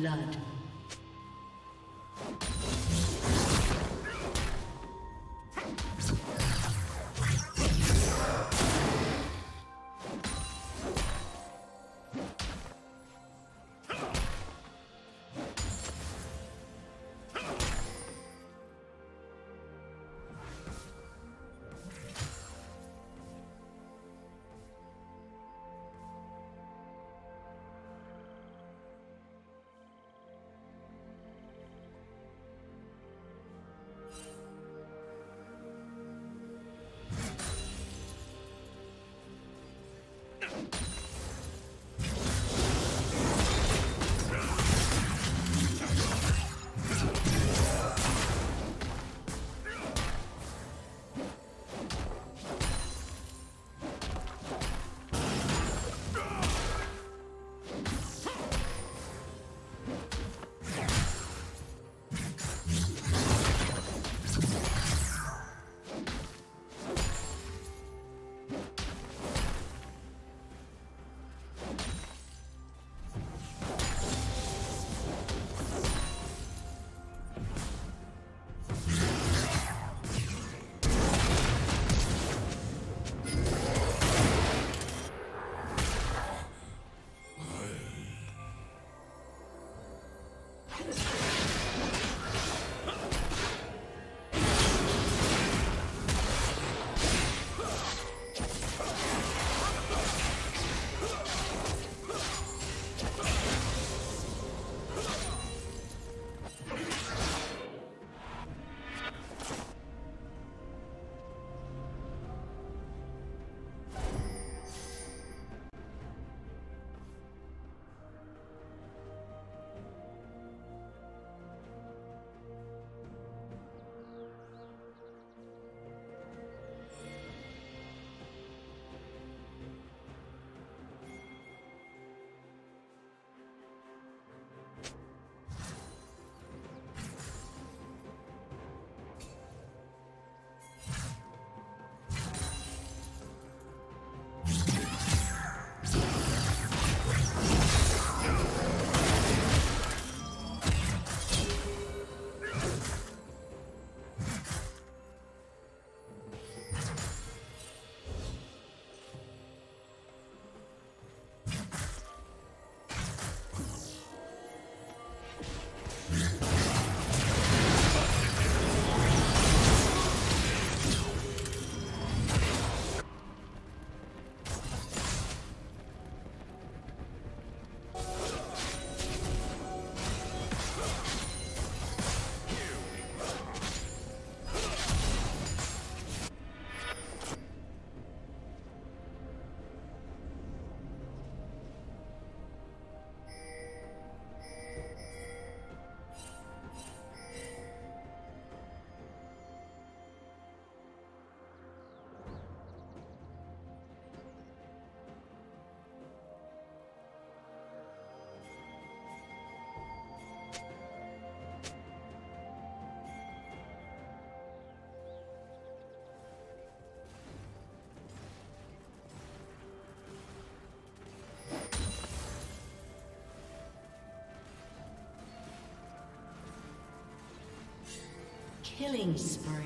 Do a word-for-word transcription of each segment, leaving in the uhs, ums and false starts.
blood. Killing spree.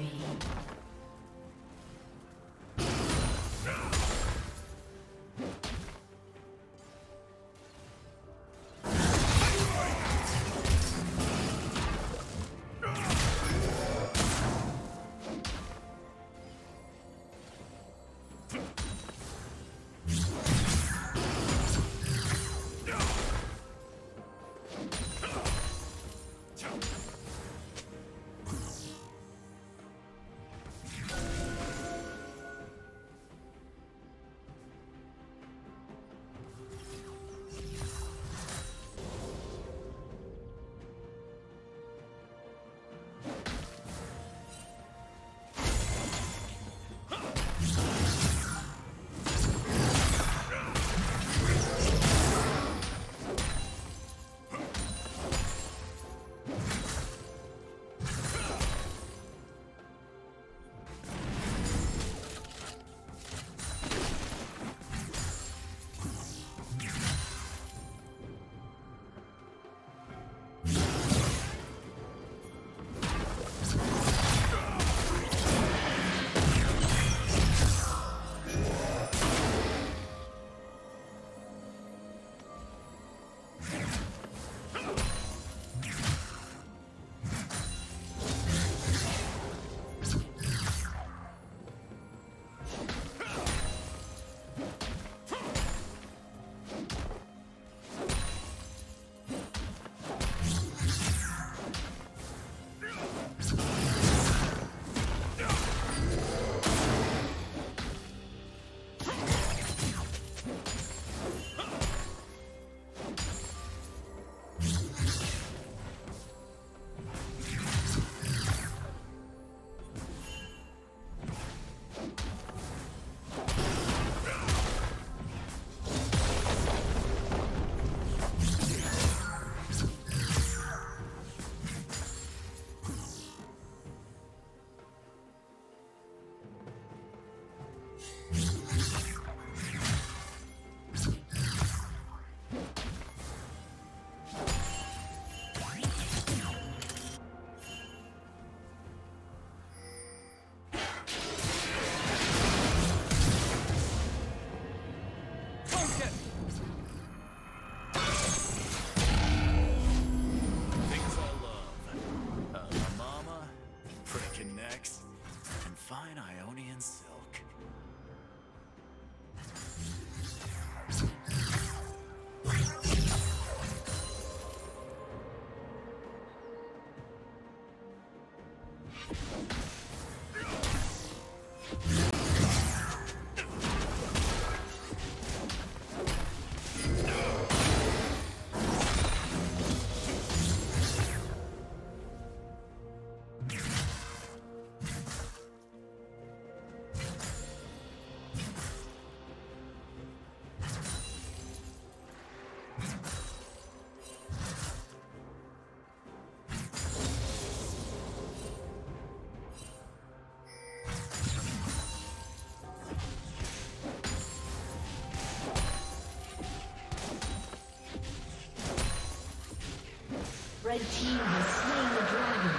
Red team has slain the dragon.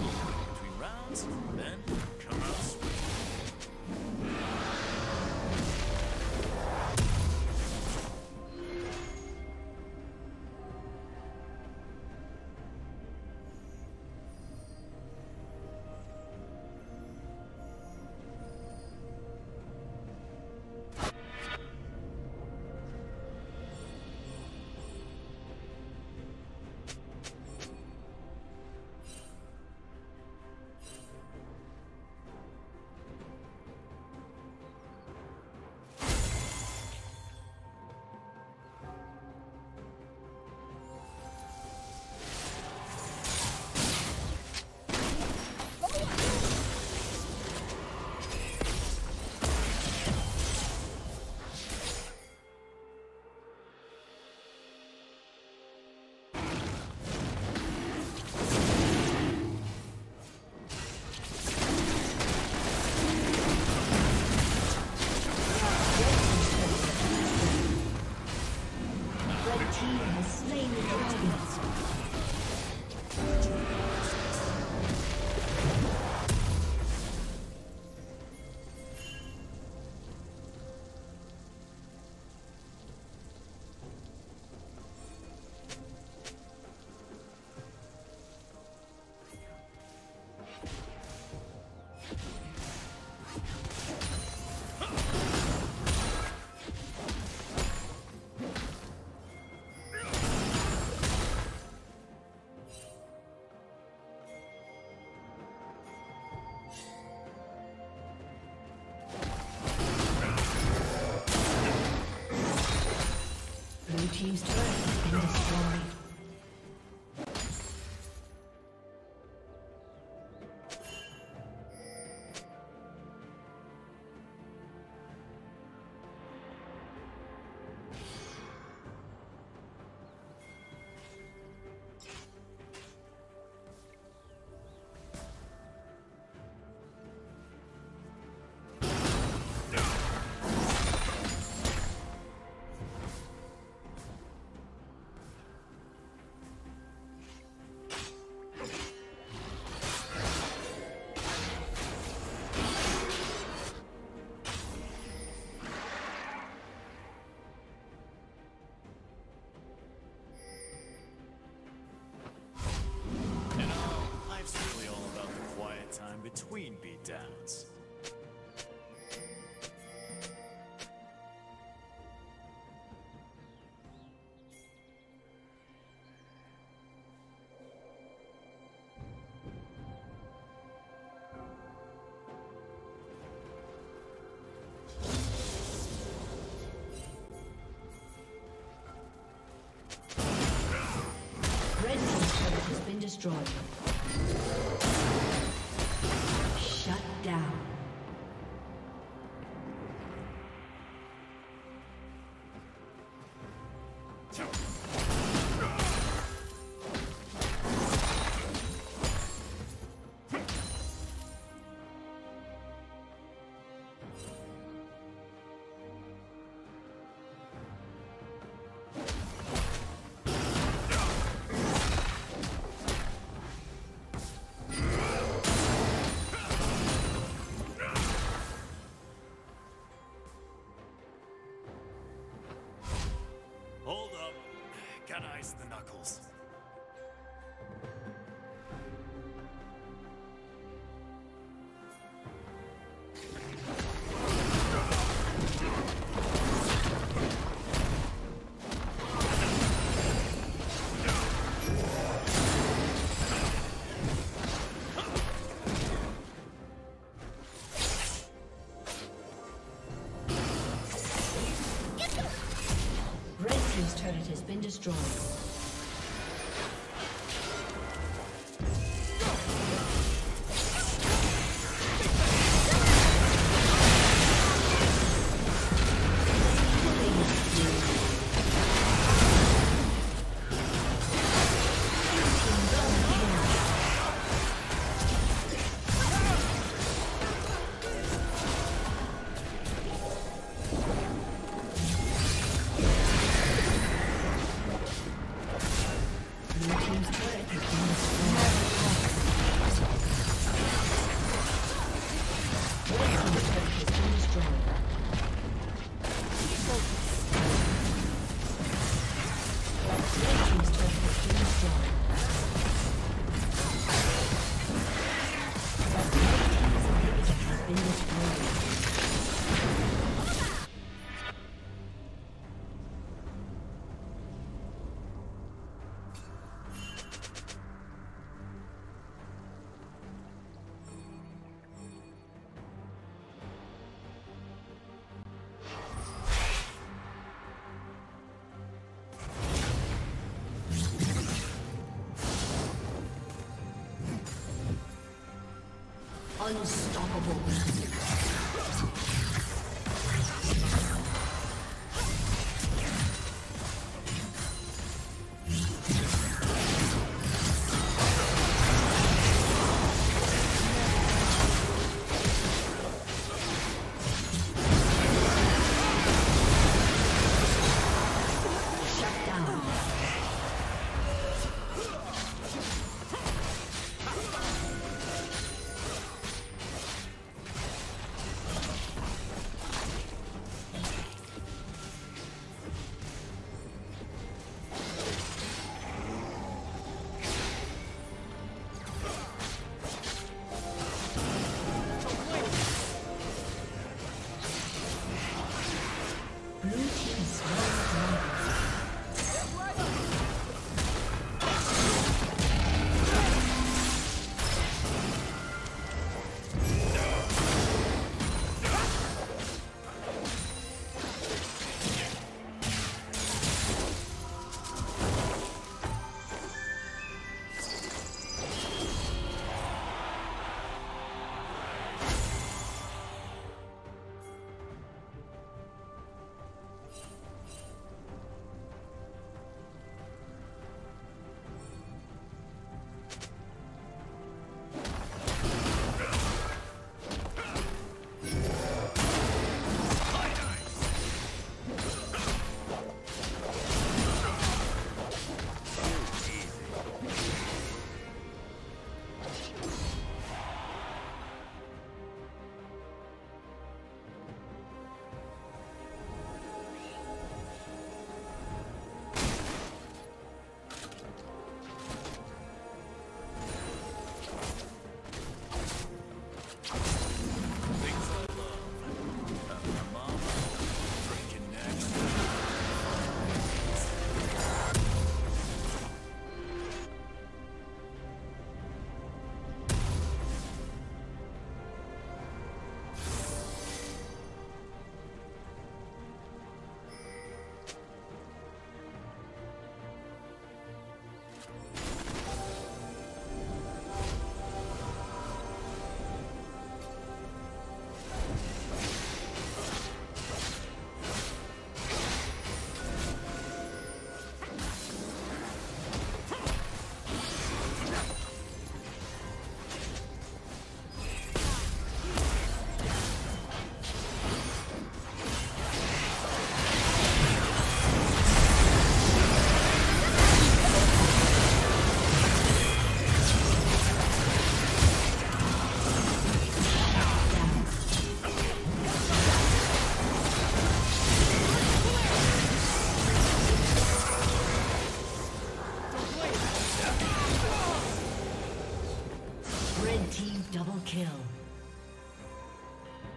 Between rounds, then come out swinging. team's turret has been destroyed. Between beatdowns. Red team's turret has been destroyed. The knuckles. Been destroyed. Unstoppable.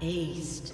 Aced.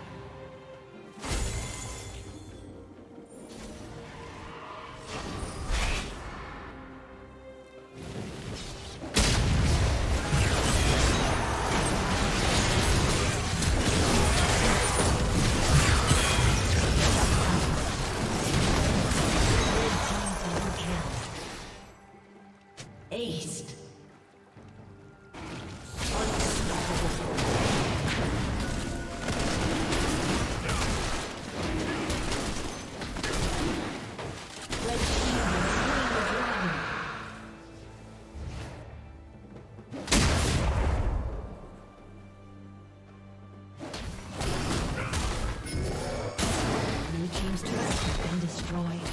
Team's turret has been destroyed.